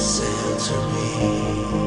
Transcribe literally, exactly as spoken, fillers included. sail to me.